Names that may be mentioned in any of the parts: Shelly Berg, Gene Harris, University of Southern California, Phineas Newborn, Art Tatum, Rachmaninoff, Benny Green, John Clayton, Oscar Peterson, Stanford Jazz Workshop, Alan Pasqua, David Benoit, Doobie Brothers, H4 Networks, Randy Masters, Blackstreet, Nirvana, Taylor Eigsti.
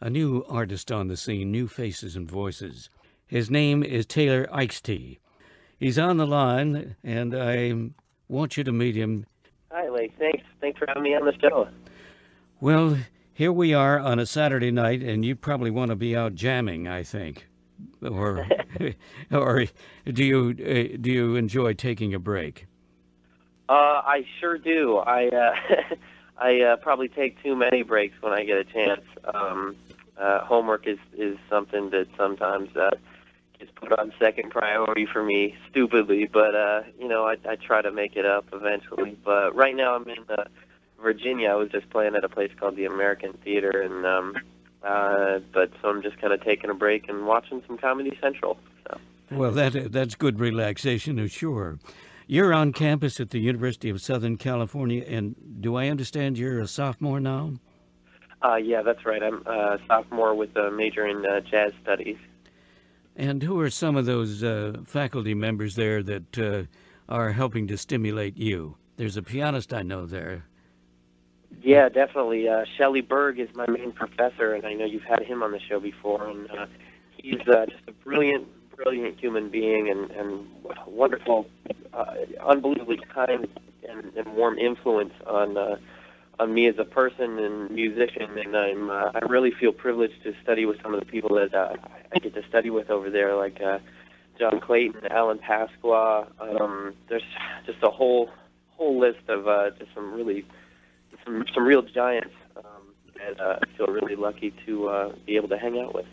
a new artist on the scene, new faces and voices. His name is Taylor Eigsti. He's on the line, and I want you to meet him. Hi, Lake. Thanks for having me on the show. Well, here we are on a Saturday night, and you probably want to be out jamming, I think. Or, or do you enjoy taking a break? I sure do. I probably take too many breaks when I get a chance. Homework is something that sometimes gets put on second priority for me, stupidly. But you know, I try to make it up eventually. But right now I'm in Virginia. I was just playing at a place called the American Theater, and so I'm just kind of taking a break and watching some Comedy Central. So. Well, that's good relaxation, I'm sure. You're on campus at the University of Southern California, and do I understand you're a sophomore now? Yeah, that's right. I'm a sophomore with a major in jazz studies. And who are some of those faculty members there that are helping to stimulate you? There's a pianist I know there. Yeah, definitely. Shelly Berg is my main professor, and I know you've had him on the show before, and he's just a brilliant human being and wonderful, unbelievably kind and warm influence on me as a person and musician, and I really feel privileged to study with some of the people that I get to study with over there, like John Clayton, Alan Pasqua. There's just a whole list of just some real giants that I feel really lucky to be able to hang out with.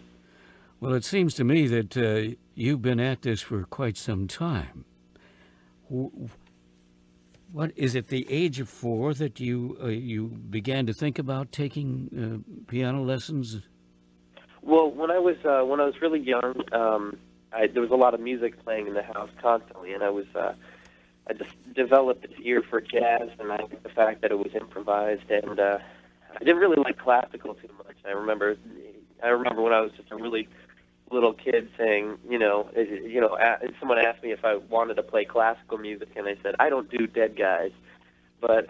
Well, it seems to me that you've been at this for quite some time. What is it, the age of 4 that you began to think about taking piano lessons? Well, when I was really young, there was a lot of music playing in the house constantly, and I just developed this ear for jazz, and I think the fact that it was improvised, and I didn't really like classical too much. I remember when I was just a really little kid saying, you know, someone asked me if I wanted to play classical music, and I said, I don't do dead guys. But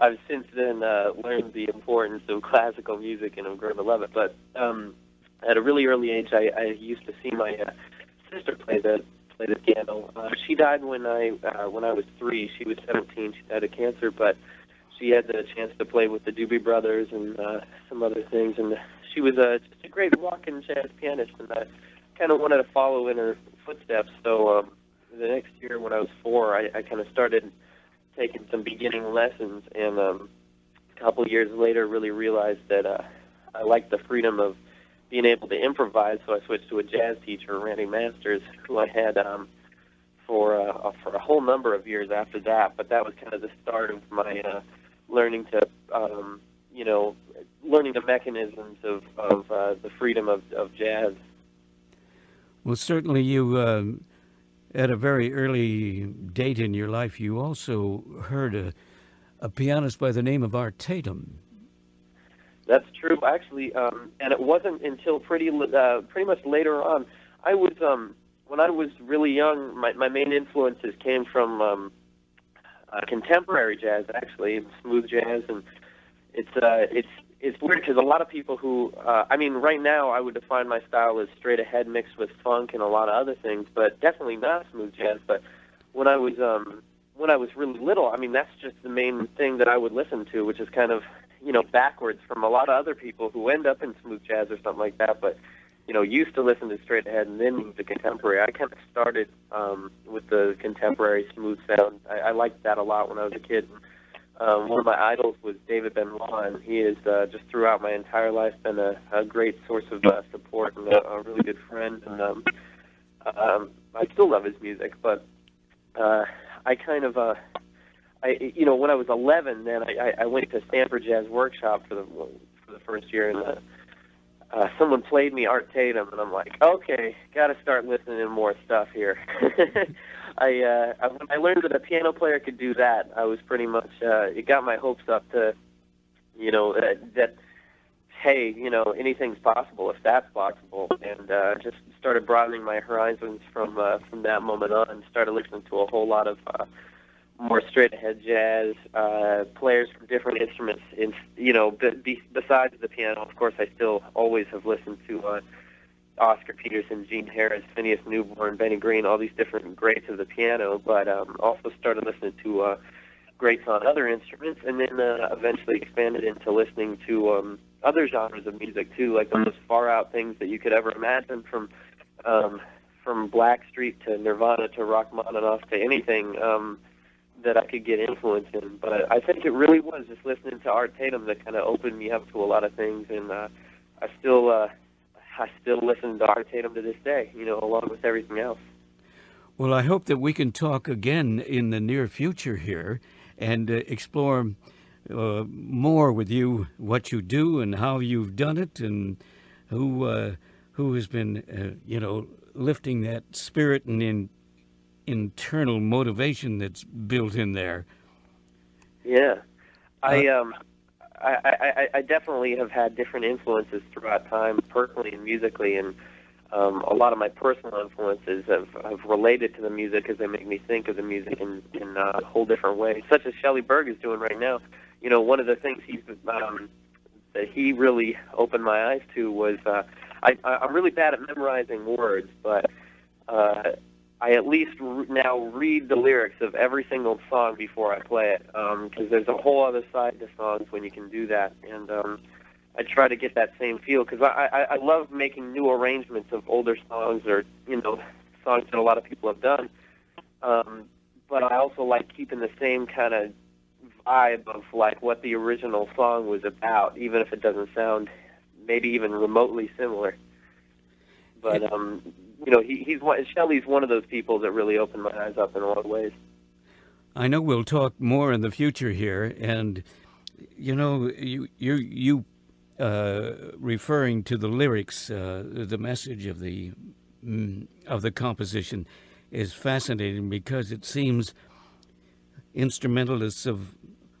I've since then learned the importance of classical music, and I'm grown to love it. But at a really early age, I used to see my sister play the piano. She died when I was 3. She was 17. She died of cancer, but she had the chance to play with the Doobie Brothers and some other things. And she was just a great walking jazz pianist, and I kind of wanted to follow in her footsteps. So the next year, when I was 4, I kind of started taking some beginning lessons. And a couple of years later, really realized that I liked the freedom of being able to improvise, so I switched to a jazz teacher, Randy Masters, who I had for a whole number of years after that. But that was kind of the start of my learning to, you know, learning the mechanisms of the freedom of jazz. Well, certainly you, at a very early date in your life, you also heard a pianist by the name of Art Tatum. That's true, actually, and it wasn't until pretty much later on. I was when I was really young, my main influences came from contemporary jazz, actually, smooth jazz, and it's weird because a lot of people who I mean, right now I would define my style as straight ahead mixed with funk and a lot of other things, but definitely not smooth jazz. But when I was really little, I mean, that's just the main thing that I would listen to, which is kind of, you know, backwards from a lot of other people who end up in smooth jazz or something like that, but, you know, used to listen to straight ahead and then move to contemporary. I kind of started with the contemporary smooth sound. I liked that a lot when I was a kid. One of my idols was David Benoit, and he has just throughout my entire life been a great source of support and a really good friend. And I still love his music, but I kind of... you know, when I was 11, then I went to Stanford Jazz Workshop for the first year, and someone played me Art Tatum, and I'm like, okay, got to start listening to more stuff here. When I learned that a piano player could do that, I was pretty much, it got my hopes up to, you know, that, hey, you know, anything's possible if that's possible, and just started broadening my horizons from that moment on, and started listening to a whole lot of more straight-ahead jazz, players from different instruments. In, you know, besides the piano, of course, I still always have listened to Oscar Peterson, Gene Harris, Phineas Newborn, Benny Green, all these different greats of the piano, but also started listening to greats on other instruments, and then eventually expanded into listening to other genres of music, too, like the most far-out things that you could ever imagine, from Blackstreet to Nirvana to Rachmaninoff to anything that I could get influence in. But I think it really was just listening to Art Tatum that kind of opened me up to a lot of things, and I still listen to Art Tatum to this day, you know, along with everything else. Well, I hope that we can talk again in the near future here and explore more with you what you do and how you've done it and who has been, you know, lifting that spirit and internal motivation that's built in there. Yeah. I definitely have had different influences throughout time, personally and musically, and a lot of my personal influences have related to the music because they make me think of the music in a whole different way, such as Shelly Berg is doing right now. You know, one of the things he's, that he really opened my eyes to was I'm really bad at memorizing words, but I at least now read the lyrics of every single song before I play it, because there's a whole other side to songs when you can do that, and I try to get that same feel, because I love making new arrangements of older songs or, you know, songs that a lot of people have done, but I also like keeping the same kind of vibe of, like, what the original song was about, even if it doesn't sound maybe even remotely similar. But, you know, Shelly's one of those people that really opened my eyes up in a lot of ways. I know we'll talk more in the future here, and, you know, you referring to the lyrics, the message of the composition is fascinating, because it seems instrumentalists of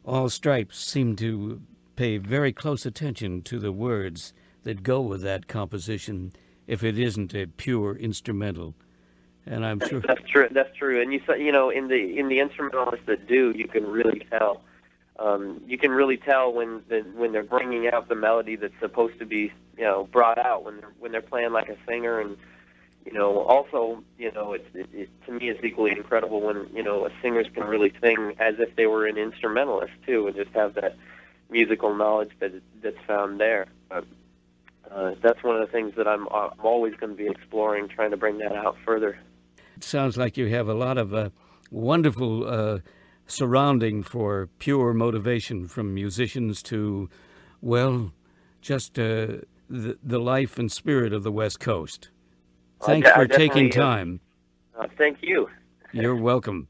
all stripes seem to pay very close attention to the words that go with that composition, if it isn't a pure instrumental. And I'm sure that's true. And you know, in the instrumentalists that do, you can really tell. You can really tell when they're bringing out the melody that's supposed to be, you know, brought out when they're playing like a singer. And you know, also, you know, it to me it's equally incredible when, you know, singers can really sing as if they were an instrumentalist too, and just have that musical knowledge that's found there. But, that's one of the things that I'm always going to be exploring, trying to bring that out further. It sounds like you have a lot of wonderful surrounding for pure motivation, from musicians to, well, just the life and spirit of the West Coast. Thanks for taking time. Thank you. You're welcome.